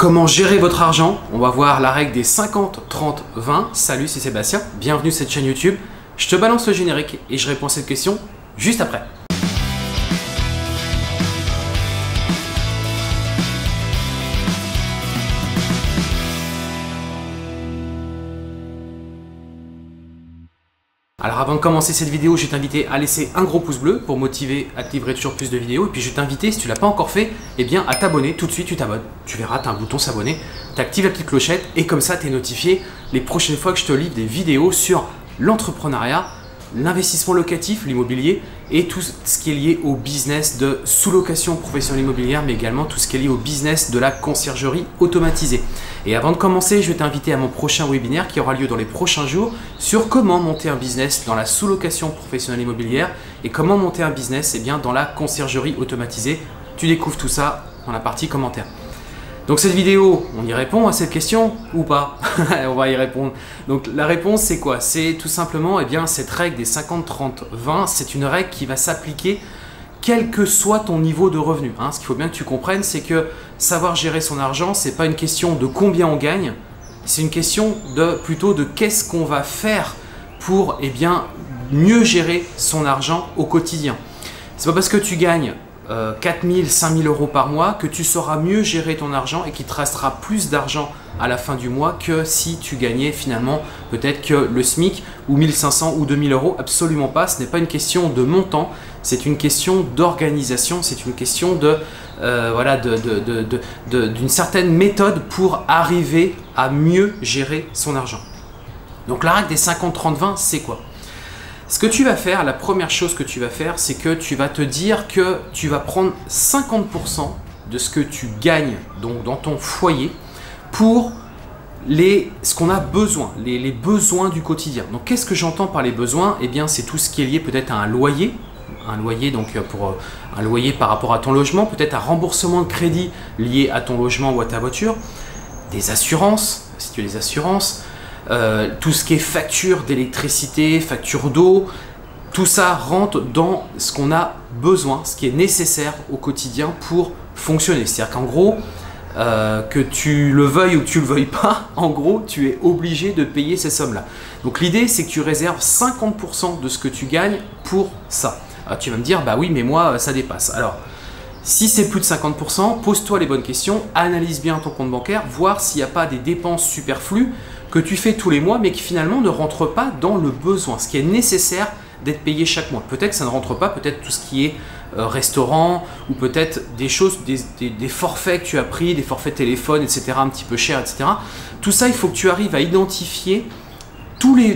Comment gérer votre argent? On va voir la règle des 50, 30, 20. Salut, c'est Sébastien, bienvenue sur cette chaîne YouTube. Je te balance le générique et je réponds à cette question juste après. Alors avant de commencer cette vidéo, je vais t'inviter à laisser un gros pouce bleu pour motiver à te livrer toujours plus de vidéos. Et puis je vais t'inviter, si tu ne l'as pas encore fait, eh bien à t'abonner. Tout de suite, tu t'abonnes. Tu verras, tu as un bouton s'abonner. Tu actives la petite clochette et comme ça, tu es notifié les prochaines fois que je te livre des vidéos sur l'entrepreneuriat, l'investissement locatif, l'immobilier et tout ce qui est lié au business de sous-location professionnelle immobilière, mais également tout ce qui est lié au business de la conciergerie automatisée. Et avant de commencer, je vais t'inviter à mon prochain webinaire qui aura lieu dans les prochains jours sur comment monter un business dans la sous-location professionnelle immobilière et comment monter un business dans la conciergerie automatisée. Tu découvres tout ça dans la partie commentaires. Donc cette vidéo, on y répond à cette question ou pas? On va y répondre. Donc la réponse, c'est quoi? C'est tout simplement, cette règle des 50, 30, 20, c'est une règle qui va s'appliquer quel que soit ton niveau de revenu. Ce qu'il faut bien que tu comprennes, c'est que savoir gérer son argent, ce n'est pas une question de combien on gagne, c'est une question plutôt de qu'est-ce qu'on va faire pour mieux gérer son argent au quotidien. C'est pas parce que tu gagnes 4 000, 5 000 euros par mois que tu sauras mieux gérer ton argent et qu'il te restera plus d'argent à la fin du mois que si tu gagnais finalement peut-être que le SMIC ou 1 500 ou 2 000 euros. Absolument pas, ce n'est pas une question de montant, c'est une question d'organisation, c'est une question d'une certaine méthode pour arriver à mieux gérer son argent. Donc la règle des 50-30-20, c'est quoi? Ce que tu vas faire, la première chose que tu vas faire, c'est que tu vas te dire que tu vas prendre 50% de ce que tu gagnes donc dans ton foyer pour ce qu'on a besoin, les besoins du quotidien. Donc qu'est-ce que j'entends par les besoins? C'est tout ce qui est lié peut-être à un loyer donc pour un loyer par rapport à ton logement, peut-être un remboursement de crédit lié à ton logement ou à ta voiture, des assurances, si tu as des assurances, tout ce qui est facture d'électricité, facture d'eau, tout ça rentre dans ce qu'on a besoin, ce qui est nécessaire au quotidien pour fonctionner. C'est-à-dire qu'en gros, que tu le veuilles ou que tu le veuilles pas, en gros, tu es obligé de payer ces sommes-là. Donc l'idée, c'est que tu réserves 50% de ce que tu gagnes pour ça. Alors, tu vas me dire, bah oui, mais moi, ça dépasse. Alors, si c'est plus de 50%, pose-toi les bonnes questions, analyse bien ton compte bancaire, voir s'il n'y a pas des dépenses superflues que tu fais tous les mois mais qui finalement ne rentrent pas dans le besoin, ce qui est nécessaire d'être payé chaque mois. Peut-être que ça ne rentre pas, peut-être tout ce qui est restaurant ou peut-être des choses, des forfaits que tu as pris, des forfaits téléphone, etc., un petit peu cher, etc. Tout ça, il faut que tu arrives à identifier tous les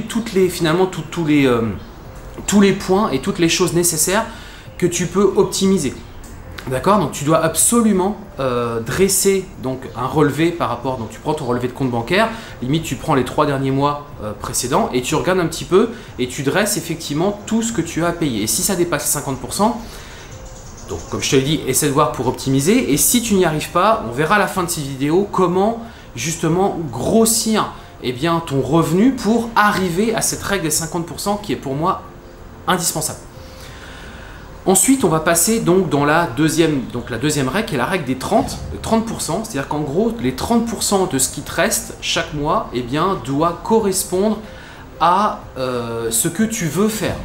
points et toutes les choses nécessaires que tu peux optimiser. D'accord? Donc tu dois absolument dresser donc un relevé par rapport, donc tu prends ton relevé de compte bancaire, limite tu prends les 3 derniers mois précédents et tu regardes un petit peu et tu dresses effectivement tout ce que tu as à payer. Et si ça dépasse 50%, donc comme je te l'ai dit, essaie de voir pour optimiser. Et si tu n'y arrives pas, on verra à la fin de cette vidéo comment justement grossir ton revenu pour arriver à cette règle des 50% qui est pour moi indispensable. Ensuite, on va passer donc dans la deuxième règle, qui est la règle des 30%. C'est-à-dire qu'en gros, les 30% de ce qui te reste chaque mois doit correspondre à ce que tu veux faire.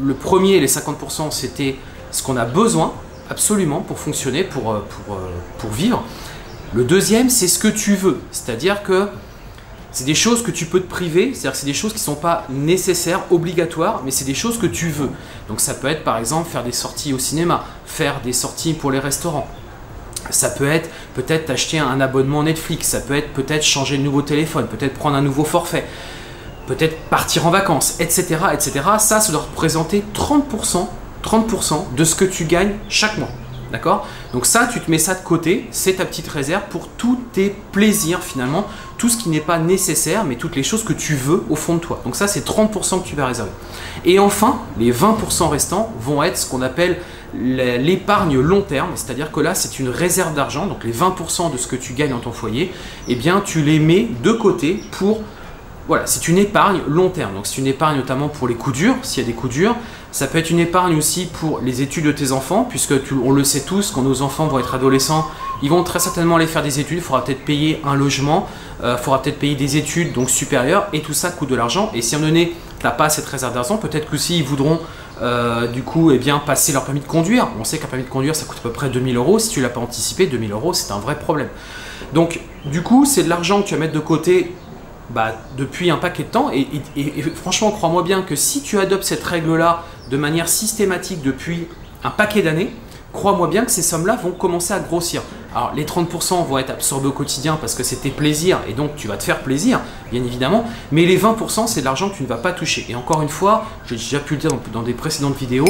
Le premier, les 50%, c'était ce qu'on a besoin absolument pour fonctionner, pour vivre. Le deuxième, c'est ce que tu veux. C'est-à-dire que c'est des choses que tu peux te priver, c'est-à-dire que c'est des choses qui ne sont pas nécessaires, obligatoires, mais c'est des choses que tu veux. Donc ça peut être par exemple faire des sorties au cinéma, faire des sorties pour les restaurants. Ça peut être peut-être acheter un abonnement Netflix, ça peut être changer de nouveau téléphone, peut-être prendre un nouveau forfait, peut-être partir en vacances, etc., etc. Ça doit représenter 30% de ce que tu gagnes chaque mois. D'accord? Donc ça, tu te mets ça de côté, c'est ta petite réserve pour tous tes plaisirs finalement, tout ce qui n'est pas nécessaire, mais toutes les choses que tu veux au fond de toi. Donc ça, c'est 30% que tu vas réserver. Et enfin, les 20% restants vont être ce qu'on appelle l'épargne long terme, c'est-à-dire que là, c'est une réserve d'argent, donc les 20% de ce que tu gagnes dans ton foyer, tu les mets de côté pour… Voilà, c'est une épargne long terme. Donc c'est une épargne notamment pour les coups durs, s'il y a des coups durs. Ça peut être une épargne aussi pour les études de tes enfants, puisque on le sait tous, quand nos enfants vont être adolescents, ils vont très certainement aller faire des études, il faudra peut-être payer un logement, il faudra peut-être payer des études donc supérieures, et tout ça coûte de l'argent. Et si à un moment donné, tu n'as pas cette réserve d'argent, peut-être qu'aussi ils voudront du coup passer leur permis de conduire. On sait qu'un permis de conduire, ça coûte à peu près 2000 €. Si tu ne l'as pas anticipé, 2000 €, c'est un vrai problème. Donc du coup, c'est de l'argent que tu vas mettre de côté depuis un paquet de temps, et franchement, crois-moi bien que si tu adoptes cette règle-là de manière systématique depuis un paquet d'années, crois-moi bien que ces sommes-là vont commencer à grossir. Alors les 30% vont être absorbés au quotidien parce que c'est tes plaisirs et donc tu vas te faire plaisir, bien évidemment, mais les 20%, c'est de l'argent que tu ne vas pas toucher. Et encore une fois, j'ai déjà pu le dire dans des précédentes vidéos,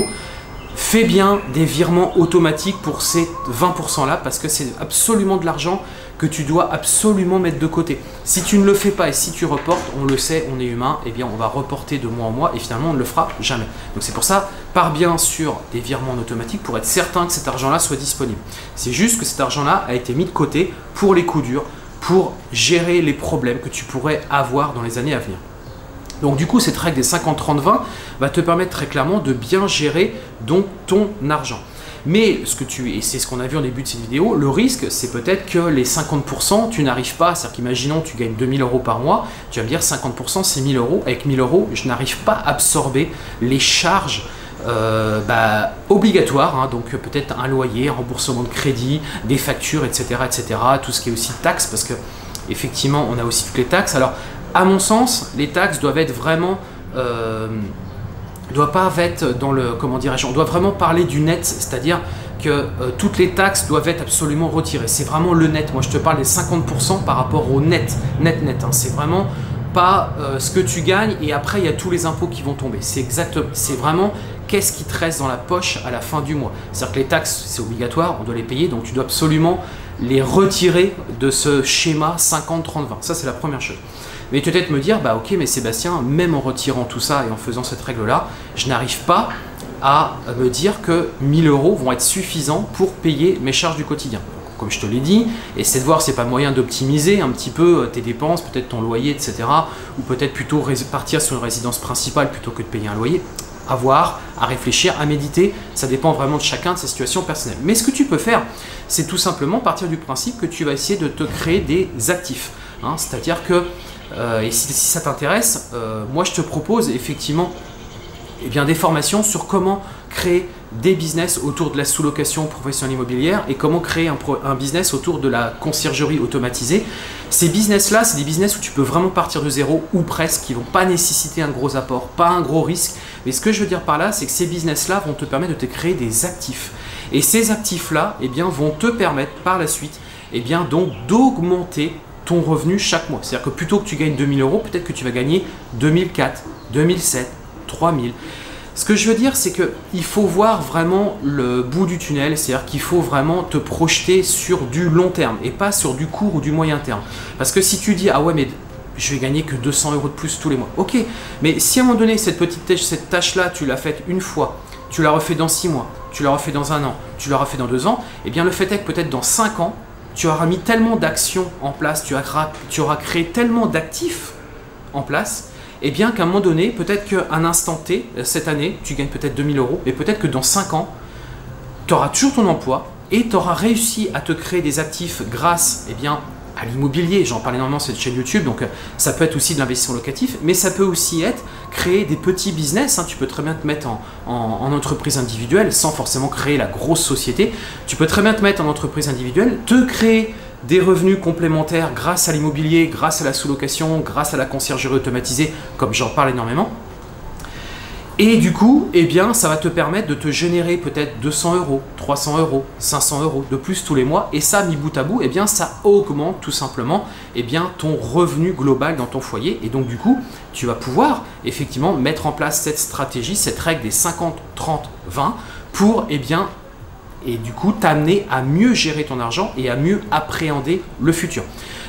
fais bien des virements automatiques pour ces 20%-là parce que c'est absolument de l'argent que tu dois absolument mettre de côté. Si tu ne le fais pas et si tu reportes, on le sait, on est humain, eh bien on va reporter de mois en mois et finalement on ne le fera jamais. Donc c'est pour ça, pars bien sur des virements automatiques pour être certain que cet argent-là soit disponible. C'est juste que cet argent-là a été mis de côté pour les coups durs, pour gérer les problèmes que tu pourrais avoir dans les années à venir. Donc du coup, cette règle des 50-30-20 va te permettre très clairement de bien gérer donc ton argent. Mais et c'est ce qu'on a vu en début de cette vidéo, le risque, c'est peut-être que les 50%, tu n'arrives pas. C'est-à-dire qu'imaginons, tu gagnes 2000 € par mois, tu vas me dire 50%, c'est 1000 €. Avec 1000 €, je n'arrive pas à absorber les charges obligatoires, hein, donc peut-être un loyer, remboursement de crédit, des factures, etc. Tout ce qui est aussi taxes, parce que effectivement, on a aussi toutes les taxes. Alors, à mon sens, les taxes doivent être vraiment... doit pas être dans le, comment dirais-je, on doit vraiment parler du net, c'est-à-dire que toutes les taxes doivent être absolument retirées. C'est vraiment le net. Moi, je te parle des 50% par rapport au net. Hein. C'est vraiment pas ce que tu gagnes et après, il y a tous les impôts qui vont tomber. C'est vraiment qu'est-ce qui te reste dans la poche à la fin du mois. C'est-à-dire que les taxes, c'est obligatoire, on doit les payer, donc tu dois absolument les retirer de ce schéma 50-30-20. Ça, c'est la première chose. Mais tu vas peut-être me dire, bah ok, mais Sébastien, même en retirant tout ça et en faisant cette règle-là, je n'arrive pas à me dire que 1000 € vont être suffisants pour payer mes charges du quotidien. Donc, comme je te l'ai dit, essaie de voir s'il n'y a pas moyen d'optimiser un petit peu tes dépenses, peut-être ton loyer, etc. Ou peut-être plutôt partir sur une résidence principale plutôt que de payer un loyer. À voir, à réfléchir, à méditer, ça dépend vraiment de chacun, de sa situation personnelle. Mais ce que tu peux faire, c'est tout simplement partir du principe que tu vas essayer de te créer des actifs. Hein, c'est-à-dire que et si ça t'intéresse, moi je te propose effectivement des formations sur comment créer des business autour de la sous-location professionnelle immobilière et comment créer un business autour de la conciergerie automatisée. Ces business-là, c'est des business où tu peux vraiment partir de zéro ou presque, qui ne vont pas nécessiter un gros apport, pas un gros risque. Mais ce que je veux dire par là, c'est que ces business-là vont te permettre de te créer des actifs. Et ces actifs-là vont te permettre par la suite donc d'augmenter ton revenu chaque mois. C'est-à-dire que plutôt que tu gagnes 2000 €, peut-être que tu vas gagner 2004, 2007, 3000. Ce que je veux dire, c'est qu'il faut voir vraiment le bout du tunnel, c'est-à-dire qu'il faut vraiment te projeter sur du long terme et pas sur du court ou du moyen terme. Parce que si tu dis, ah ouais, mais je vais gagner que 200 € de plus tous les mois. Ok, mais si à un moment donné, cette petite tâche, cette tâche-là, tu l'as faite une fois, tu l'as refait dans 6 mois, tu l'as refait dans un an, tu l'as refait dans 2 ans, et bien le fait est que peut-être dans 5 ans, tu auras mis tellement d'actions en place, tu auras créé tellement d'actifs en place, et bien qu'à un moment donné, peut-être qu'à un instant T, cette année, tu gagnes peut-être 2000 €, mais peut-être que dans 5 ans, tu auras toujours ton emploi et tu auras réussi à te créer des actifs grâce à l'immobilier. J'en parle énormément sur cette chaîne YouTube, donc ça peut être aussi de l'investissement locatif, mais ça peut aussi être créer des petits business. Hein. Tu peux très bien te mettre en entreprise individuelle sans forcément créer la grosse société. Tu peux très bien te mettre en entreprise individuelle, te créer des revenus complémentaires grâce à l'immobilier, grâce à la sous-location, grâce à la conciergerie automatisée, comme j'en parle énormément. Et du coup, ça va te permettre de te générer peut-être 200 €, 300 €, 500 € de plus tous les mois. Et ça, mis bout à bout, ça augmente tout simplement ton revenu global dans ton foyer. Et donc, du coup, tu vas pouvoir effectivement mettre en place cette stratégie, cette règle des 50, 30, 20 pour, t'amener à mieux gérer ton argent et à mieux appréhender le futur.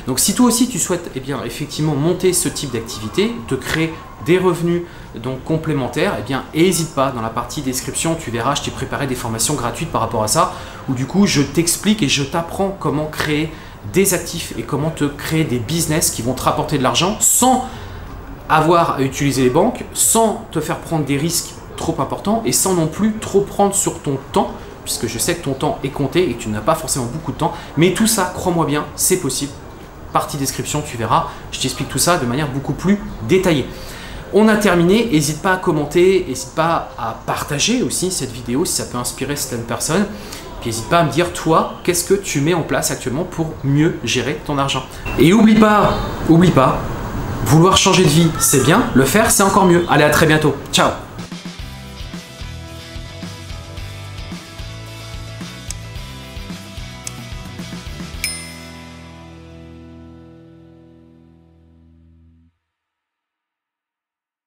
Donc, si toi aussi, tu souhaites, effectivement, monter ce type d'activité, te créer des revenus donc complémentaires, n'hésite pas, dans la partie description, tu verras, je t'ai préparé des formations gratuites par rapport à ça, où du coup, je t'explique et je t'apprends comment créer des actifs et comment te créer des business qui vont te rapporter de l'argent sans avoir à utiliser les banques, sans te faire prendre des risques trop important et sans non plus trop prendre sur ton temps, puisque je sais que ton temps est compté et que tu n'as pas forcément beaucoup de temps. Mais tout ça, crois-moi bien, c'est possible. Partie description, tu verras, je t'explique tout ça de manière beaucoup plus détaillée. On a terminé, n'hésite pas à commenter, n'hésite pas à partager aussi cette vidéo si ça peut inspirer certaines personnes. Puis n'hésite pas à me dire, toi, qu'est-ce que tu mets en place actuellement pour mieux gérer ton argent. Et oublie pas, vouloir changer de vie, c'est bien, le faire, c'est encore mieux. Allez, à très bientôt, ciao!